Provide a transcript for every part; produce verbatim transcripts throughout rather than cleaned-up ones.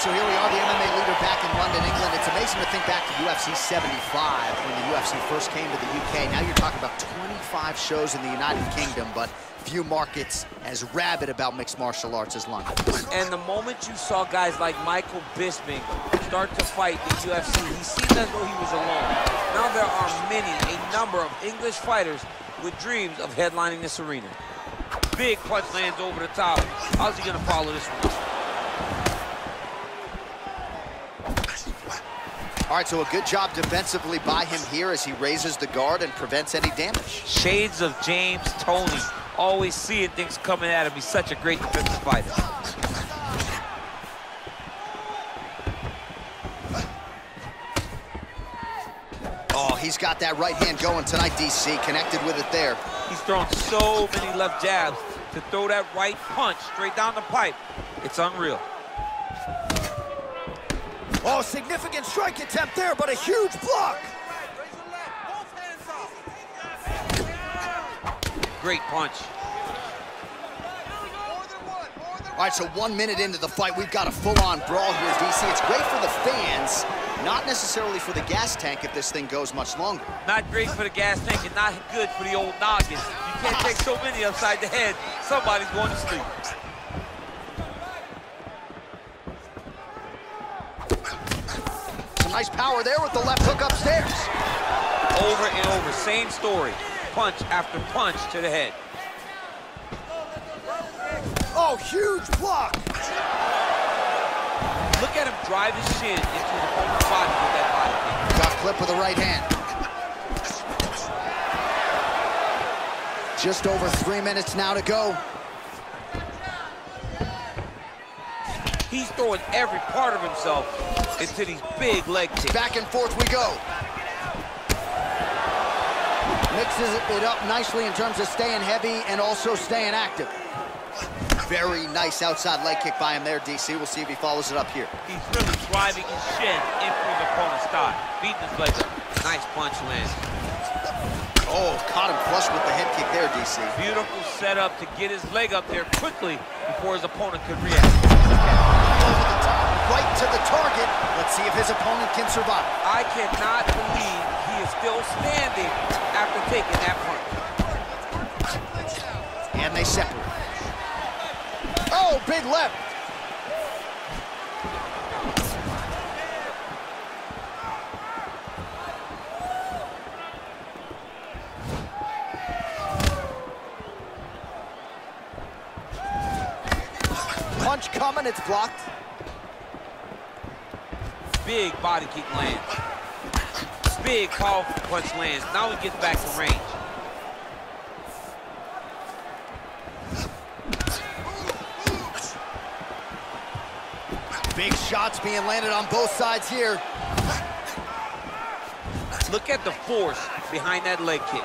So here we are, the M M A leader back in London, England. It's amazing to think back to U F C seventy-five when the U F C first came to the U K. Now you're talking about twenty-five shows in the United Kingdom, but few markets as rabid about mixed martial arts as London. And the moment you saw guys like Michael Bisping start to fight the U F C, he seemed as though he was alone. Now there are many, a number of English fighters with dreams of headlining this arena. Big punch lands over the top. How's he gonna follow this one? All right, so a good job defensively by him here as he raises the guard and prevents any damage. Shades of James Toney, always seeing things coming at him. He's such a great defensive fighter. Oh, he's got that right hand going tonight, D C. Connected with it there. He's thrown so many left jabs. To throw that right punch straight down the pipe, it's unreal. Oh, significant strike attempt there, but a huge block. Great punch. All right, so one minute into the fight, we've got a full-on brawl here, D C. It's great for the fans, not necessarily for the gas tank if this thing goes much longer. Not great for the gas tank and not good for the old noggin. You can't take so many upside the head, somebody's going to sleep. Nice power there with the left hook upstairs. Over and over, same story. Punch after punch to the head. Oh, huge block. Look at him drive his shin into the opponent's body with that body kick. Got clip with the right hand. Just over three minutes now to go. He's throwing every part of himself into these big leg kicks. Back and forth we go. Mixes it up nicely in terms of staying heavy and also staying active. Very nice outside leg kick by him there, D C. We'll see if he follows it up here. He's really driving his shin into his opponent's thigh, beating his leg up. Nice punch lands. Oh, caught him flush with the head kick there, D C. Beautiful setup to get his leg up there quickly before his opponent could react. Over the top, right to the target. Let's see if his opponent can survive. I cannot believe he is still standing after taking that punch. And they separate. Oh, big left. Punch coming, it's blocked. Big body kick lands. Big powerful punch lands. Now he gets back to range. Big shots being landed on both sides here. Look at the force behind that leg kick.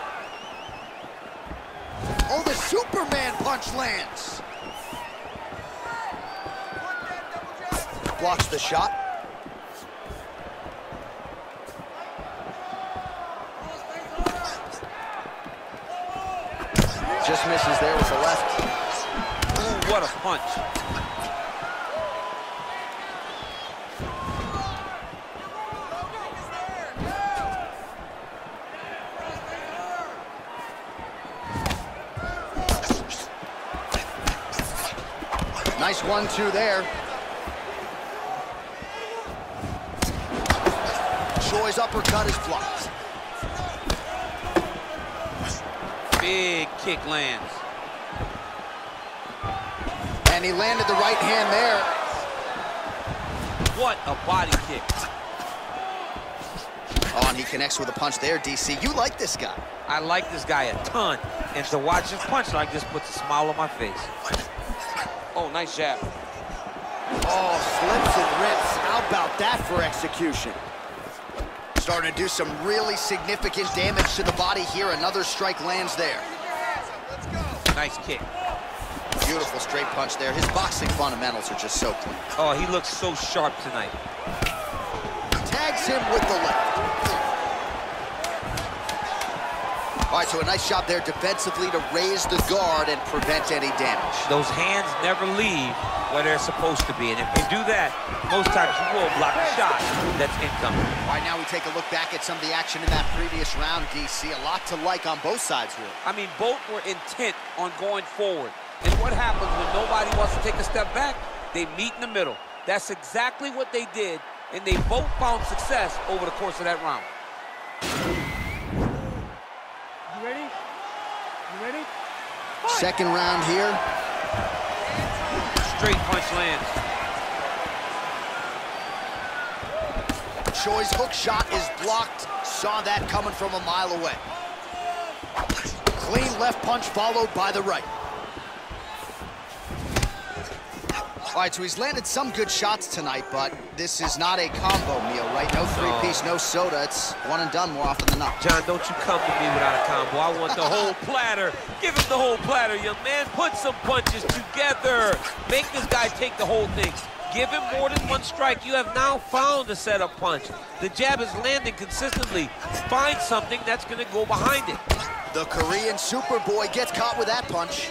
Oh, the Superman punch lands. Blocks the shot. Just misses there with the left. Ooh, what a punch. Nice one two there. Choi's uppercut is blocked. Big kick lands. And he landed the right hand there. What a body kick. Oh, and he connects with a punch there, D C. You like this guy. I like this guy a ton. And to watch him punch like this puts a smile on my face. Oh, nice jab. Oh, slips and rips. How about that for execution? Starting to do some really significant damage to the body here. Another strike lands there. Nice kick. Beautiful straight punch there. His boxing fundamentals are just so clean. Oh, he looks so sharp tonight. Tags him with the left. All right, right, so a nice job there defensively to raise the guard and prevent any damage. Those hands never leave where they're supposed to be, and if you do that, most times you will block a shot that's incoming. All right, now we take a look back at some of the action in that previous round, D C. A lot to like on both sides here. I mean, both were intent on going forward, and what happens when nobody wants to take a step back? They meet in the middle. That's exactly what they did, and they both found success over the course of that round. You ready? You ready? Fight. Second round here. Straight punch lands. Choi's hook shot is blocked. Saw that coming from a mile away. Clean left punch followed by the right. All right, so he's landed some good shots tonight, but this is not a combo meal, right? No three-piece, no soda. It's one and done more often than not. John, don't you come to me without a combo. I want the whole platter. Give him the whole platter, young man. Put some punches together. Make this guy take the whole thing. Give him more than one strike. You have now found a setup punch. The jab is landing consistently. Find something that's going to go behind it. The Korean Superboy gets caught with that punch.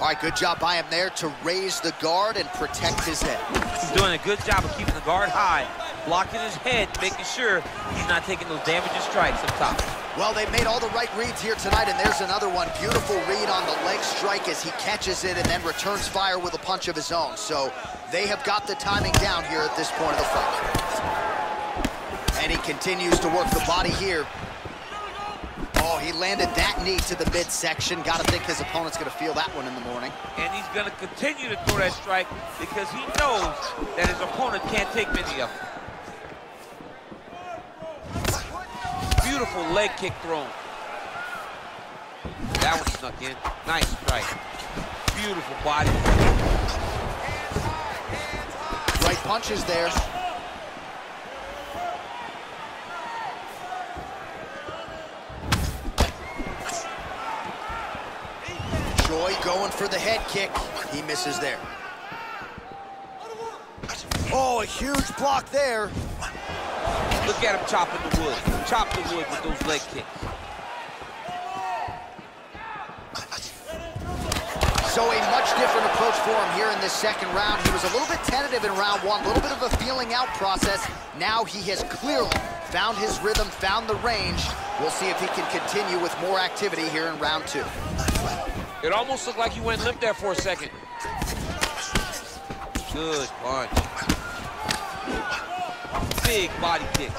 All right, good job by him there to raise the guard and protect his head. He's doing a good job of keeping the guard high, blocking his head, making sure he's not taking those damaging strikes up top. Well, they made all the right reads here tonight, and there's another one. Beautiful read on the leg strike as he catches it and then returns fire with a punch of his own. So they have got the timing down here at this point of the fight. And he continues to work the body here. Oh, he landed that knee to the midsection. Got to think his opponent's going to feel that one in the morning. And he's going to continue to throw that strike because he knows that his opponent can't take many of them. Beautiful leg kick thrown. That one snuck in. Nice strike. Beautiful body. Right punch is there. Joey going for the head kick. He misses there. Oh, a huge block there. Look at him chopping the wood. Chop the wood with those leg kicks. So a much different approach for him here in this second round. He was a little bit tentative in round one, a little bit of a feeling out process. Now he has clearly found his rhythm, found the range. We'll see if he can continue with more activity here in round two. It almost looked like you went limp there for a second. Good punch. Big body kick.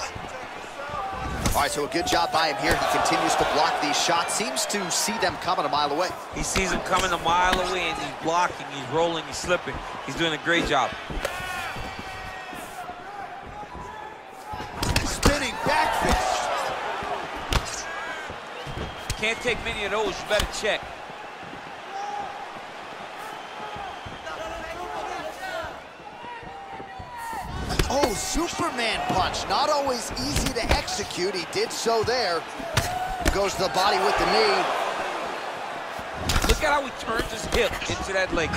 All right, so a good job by him here. He continues to block these shots. Seems to see them coming a mile away. He sees them coming a mile away, and he's blocking, he's rolling, he's slipping. He's doing a great job. Spinning back fist. Can't take many of those. You better check. Oh, Superman punch. Not always easy to execute. He did so there. Goes to the body with the knee. Look at how he turns his hip into that leg.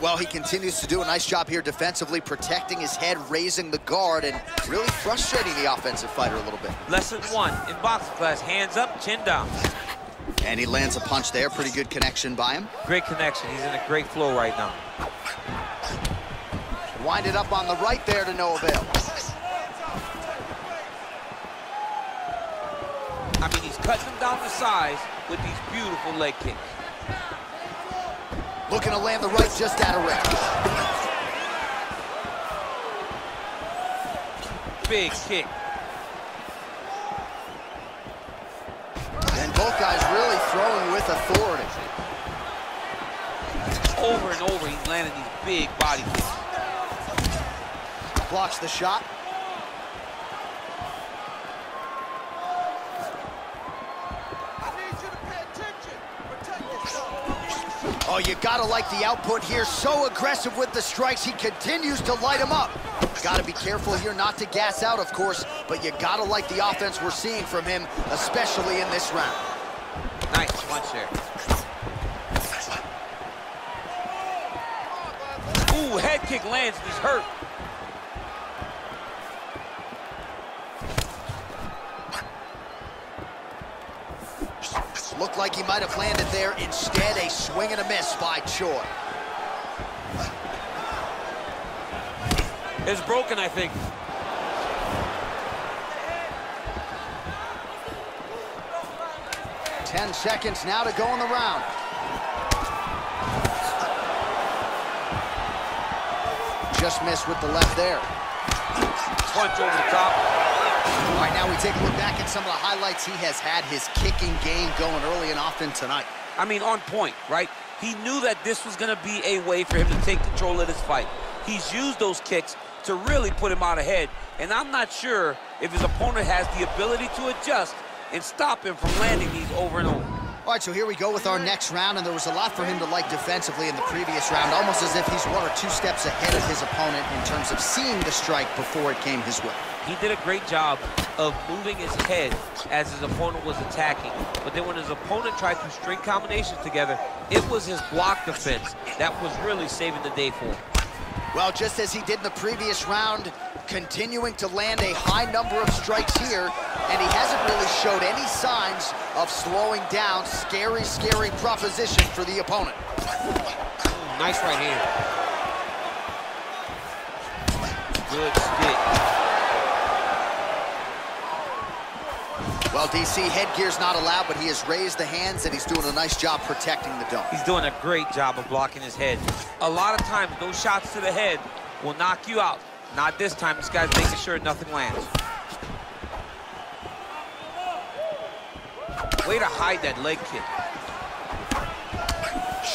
Well, he continues to do a nice job here defensively, protecting his head, raising the guard, and really frustrating the offensive fighter a little bit. Lesson one in boxing class, hands up, chin down. And he lands a punch there. Pretty good connection by him. Great connection. He's in a great flow right now. Wind it up on the right there to no avail. I mean, he's cutting him down to size with these beautiful leg kicks. Looking to land the right just out of range. Big kick. Both guys really throwing with authority. Over and over, he's landing these big body kicks. Blocks the shot. I need you to pay attention. Protect yourself. Oh, you gotta like the output here. So aggressive with the strikes, he continues to light him up. Got to be careful here not to gas out, of course, but you got to like the offense we're seeing from him, especially in this round. Nice punch there. Ooh, hey. head kick lands and is hurt. Looked like he might have landed there. Instead, a swing and a miss by Choi. It's broken, I think. Ten seconds now to go in the round. Just missed with the left there. Punch over the top. All right, now we take a look back at some of the highlights. He has had his kicking game going early and often tonight. I mean, on point, right? He knew that this was going to be a way for him to take control of this fight. He's used those kicks to really put him out ahead, and I'm not sure if his opponent has the ability to adjust and stop him from landing these over and over. All right, so here we go with our next round, and there was a lot for him to like defensively in the previous round, almost as if he's one or two steps ahead of his opponent in terms of seeing the strike before it came his way. He did a great job of moving his head as his opponent was attacking, but then when his opponent tried to string combinations together, it was his block defense that was really saving the day for him. Well, just as he did in the previous round, continuing to land a high number of strikes here, and he hasn't really showed any signs of slowing down. Scary, scary proposition for the opponent. Mm, nice right hand. Good stick. Well, D C, headgear's not allowed, but he has raised the hands, and he's doing a nice job protecting the dome. He's doing a great job of blocking his head. A lot of times, those shots to the head will knock you out. Not this time. This guy's making sure nothing lands. Way to hide that leg kick.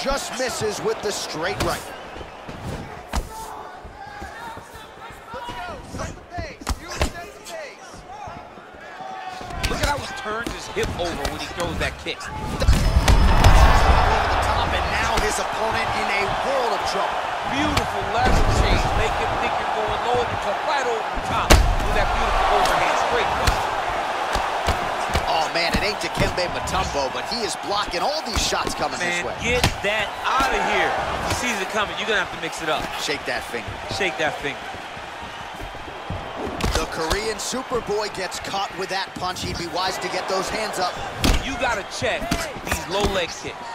Just misses with the straight right. Look at how he turns his hip over when he throws that kick. Over the top, and now his opponent in a world of trouble. Beautiful lateral change. Make him think you're going lower, but you're right over the top with that beautiful overhand straight right. Man, it ain't Dikembe Mutombo, but he is blocking all these shots coming Man, this way. Get that out of here. He sees it coming. You're going to have to mix it up. Shake that finger. Shake that finger. The Korean Superboy gets caught with that punch. He'd be wise to get those hands up. You got to check these low leg kicks.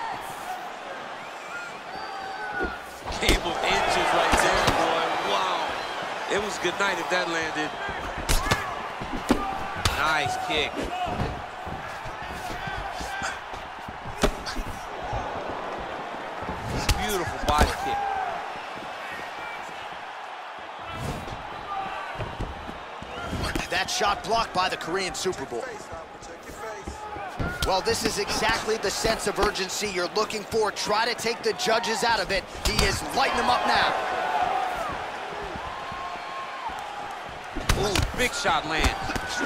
Game of inches right there, boy. Wow. It was good night if that landed. Nice kick. Beautiful body kick. That shot blocked by the Korean Superboy. Well, this is exactly the sense of urgency you're looking for. Try to take the judges out of it. He is lighting them up now. Ooh, big shot lands.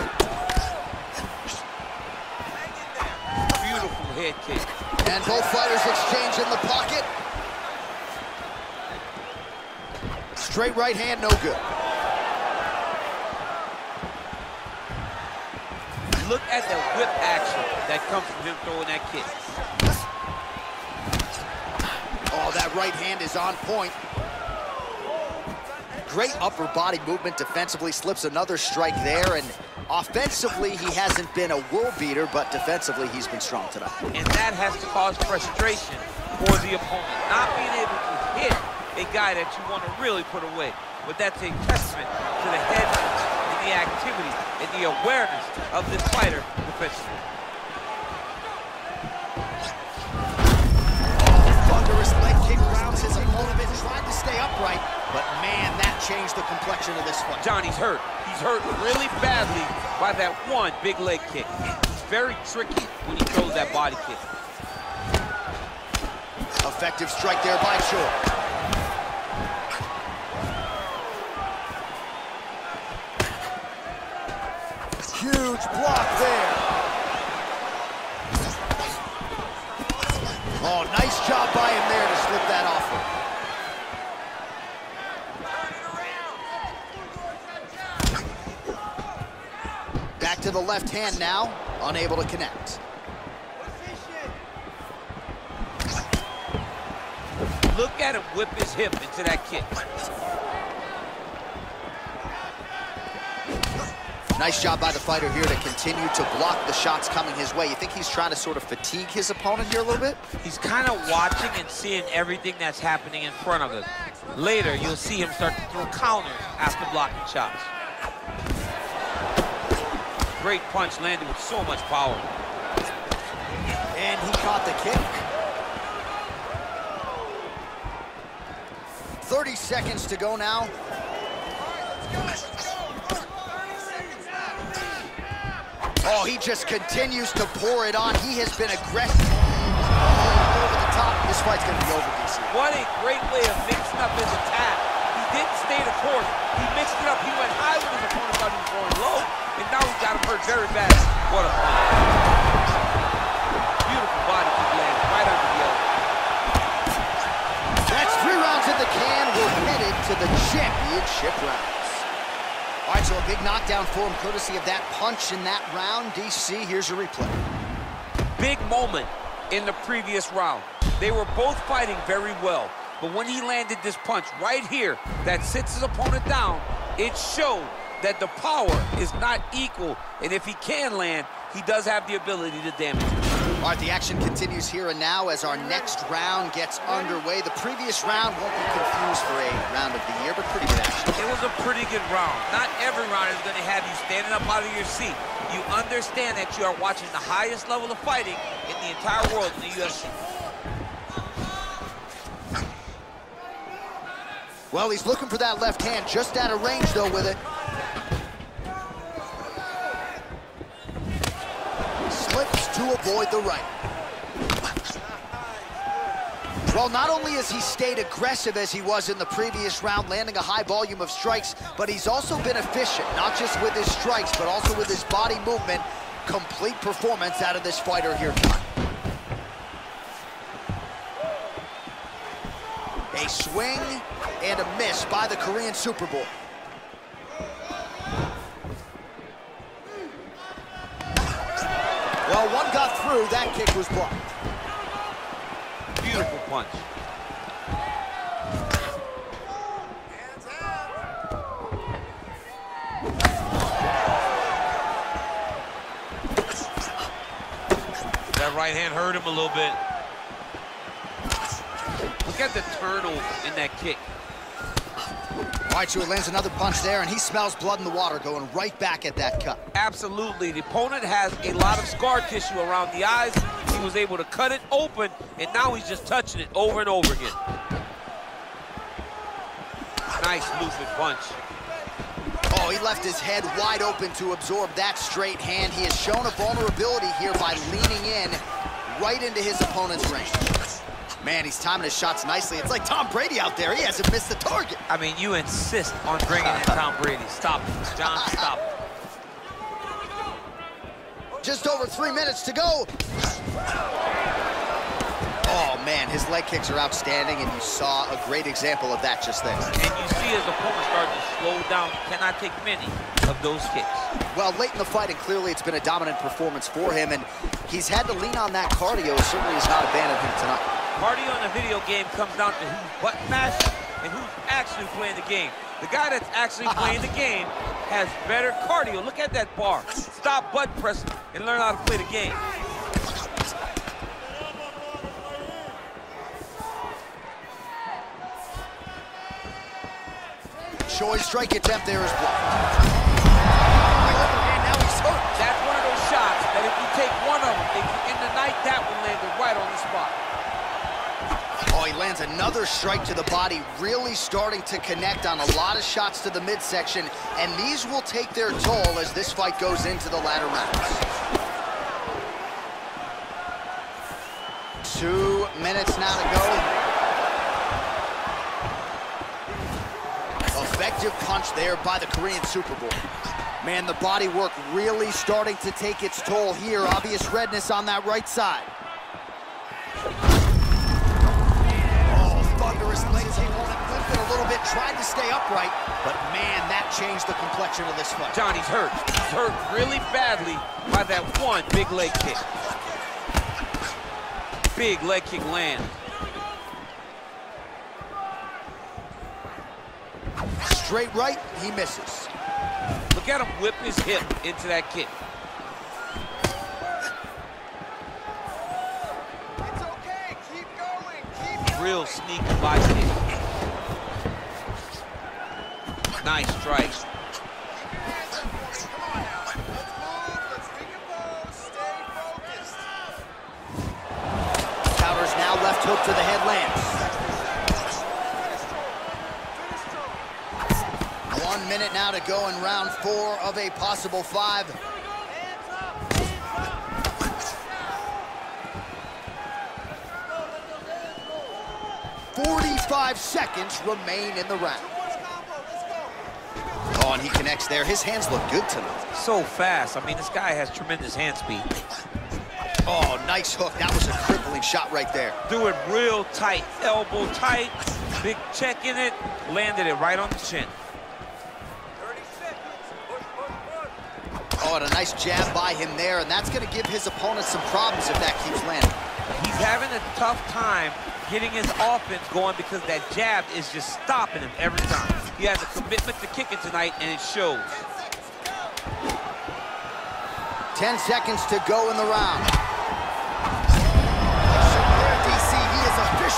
Beautiful head kick. And both fighters exchange in the pocket. Straight right hand, no good. Look at the whip action that comes from him throwing that kick. Oh, that right hand is on point. Great upper body movement defensively, slips another strike there, and offensively, he hasn't been a world beater, but defensively, he's been strong tonight. And that has to cause frustration for the opponent, not being able to hit a guy that you want to really put away. But that's a testament to the head and the activity and the awareness of this fighter defensively. Oh, thunderous leg kick rounds his opponent, tried to stay upright, but man, that changed the complexion of this fight. Johnny's hurt. He's hurt really badly by that one big leg kick. It's very tricky when he throws that body kick. Effective strike there by Shaw. Huge block there. Oh, nice job by him there to slip that off him. Back to the left hand now, unable to connect. look at him whip his hip into that kick. Nice job by the fighter here to continue to block the shots coming his way. You think he's trying to sort of fatigue his opponent here a little bit? He's kind of watching and seeing everything that's happening in front of him. Later, you'll see him start to throw counters after blocking shots. Great punch landed with so much power. And he caught the kick. thirty seconds to go now. Oh, he just continues to pour it on. He has been aggressive. Over the top. This fight's going to be over, D C. What a great way of mixing up his attack. He didn't stay the course. He mixed it up. He went high when his opponent thought he was going low. And now he got him hurt very bad. What a play. Beautiful body kick landed right under the elbow. That's three rounds in the can. We're headed to the championship round. All right, so a big knockdown for him, courtesy of that punch in that round. D C, here's a replay. Big moment in the previous round. They were both fighting very well, but when he landed this punch right here that sits his opponent down, it showed that the power is not equal, and if he can land, he does have the ability to damage him. All right, the action continues here and now as our next round gets underway. The previous round won't be confused for a round of the year, but pretty good action. It was a pretty good round. Not every round is going to have you standing up out of your seat. You understand that you are watching the highest level of fighting in the entire world in the U F C. Well, he's looking for that left hand, just out of range, though, with it. To avoid the right. Well, not only has he stayed aggressive as he was in the previous round, landing a high volume of strikes, but he's also been efficient, not just with his strikes, but also with his body movement. Complete performance out of this fighter here. A swing and a miss by the Korean Superboy. Well, one got through, that kick was blocked. Beautiful punch. Hands up. That right hand hurt him a little bit. Look at the turtle in that kick. All right, so he lands another punch there, and he smells blood in the water going right back at that cut. Absolutely. The opponent has a lot of scar tissue around the eyes. He was able to cut it open, and now he's just touching it over and over again. Nice looping punch. Oh, he left his head wide open to absorb that straight hand. He has shown a vulnerability here by leaning in right into his opponent's range. Man, he's timing his shots nicely. It's like Tom Brady out there. He hasn't missed the target. I mean, you insist on bringing in Tom Brady. Stop it, John, stop it. Just over three minutes to go. Oh, man, his leg kicks are outstanding, and you saw a great example of that just there. And you see his opponent starting to slow down. He cannot take many of those kicks. Well, late in the fight, and clearly it's been a dominant performance for him, and he's had to lean on that cardio. It certainly has not abandoned him tonight. Cardio in a video game comes down to who's button mashing and who's actually playing the game. The guy that's actually playing the game has better cardio. Look at that bar. Stop butt pressing and learn how to play the game. Choi's strike attempt there is blocked. And now he's hurt. That's one of those shots that if you take one of them, if you end the night, that one landed right on the spot. Oh, he lands another strike to the body, really starting to connect on a lot of shots to the midsection, and these will take their toll as this fight goes into the latter rounds. Two minutes now to go. Effective punch there by the Korean Superboy. Man, the body work really starting to take its toll here. Obvious redness on that right side. Tried to stay upright, but man, that changed the complexion of this fight. Johnny's hurt. He's hurt really badly by that one big leg kick. Big leg kick land. Straight right, he misses. Look at him whip his hip into that kick. It's okay, keep going, keep going. Real sneaky bystander. Nice strikes. Hook to the head lands. One minute now to go in round four of a possible five. forty-five seconds remain in the round. Oh, and he connects there. His hands look good tonight. So fast. I mean, this guy has tremendous hand speed. Oh, nice hook. That was a crippling shot right there. Threw it real tight, elbow tight, big check in it, landed it right on the chin. thirty seconds. Push, push, push. Oh, and a nice jab by him there, and that's going to give his opponent some problems if that keeps landing. He's having a tough time getting his offense going because that jab is just stopping him every time. He has a commitment to kicking tonight, and it shows. Ten seconds to go in the round.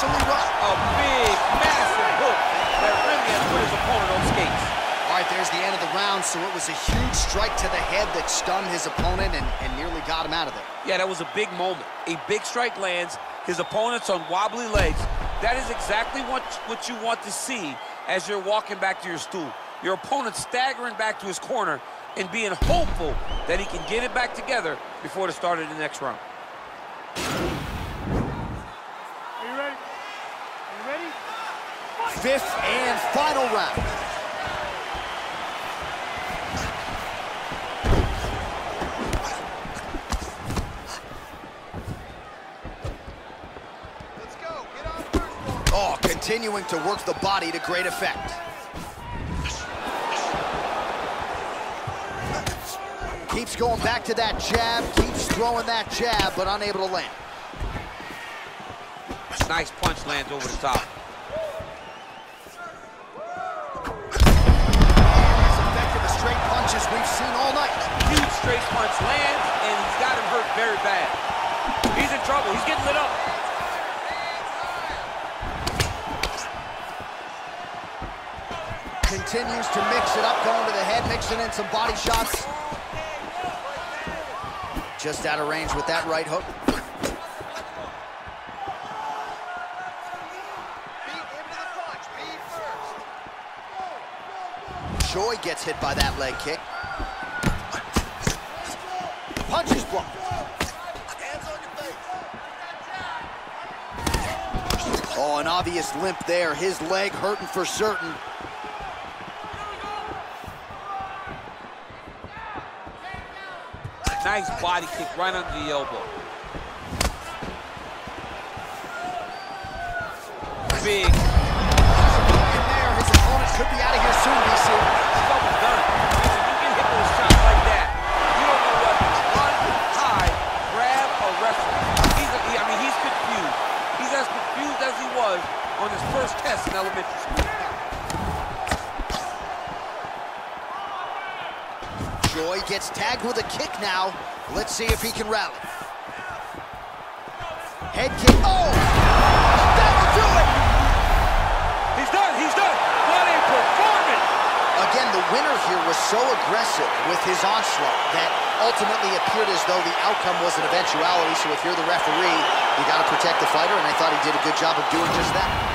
A big, massive hook that really has put his opponent on skates. All right, there's the end of the round, so it was a huge strike to the head that stunned his opponent and, and nearly got him out of there. Yeah, that was a big moment. A big strike lands, his opponent's on wobbly legs. That is exactly what, what you want to see as you're walking back to your stool. Your opponent staggering back to his corner and being hopeful that he can get it back together before the start of the next round. Fifth and final round. Let's go. Get on first one. Oh, continuing to work the body to great effect. Keeps going back to that jab, keeps throwing that jab, but unable to land. Nice punch lands over the top. We've seen all night. Huge straight punch lands, and he's got him hurt very bad. He's in trouble. He's getting lit up. Continues to mix it up, going to the head, mixing in some body shots. Just out of range with that right hook. Joey gets hit by that leg kick. Punch is blocked. Oh, an obvious limp there. His leg hurting for certain. Nice body kick right under the elbow. Big. In there. His opponent could be out of here soon, D C. On his first test in elementary school. Joy gets tagged with a kick now. Let's see if he can rally. Head kick. Oh! That will do it! He's done, he's done! What a performance! Again, the winner here was so aggressive with his onslaught that ultimately appeared as though the outcome was an eventuality. So if you're the referee, you got to protect the fighter, and I thought he did a good job of doing just that.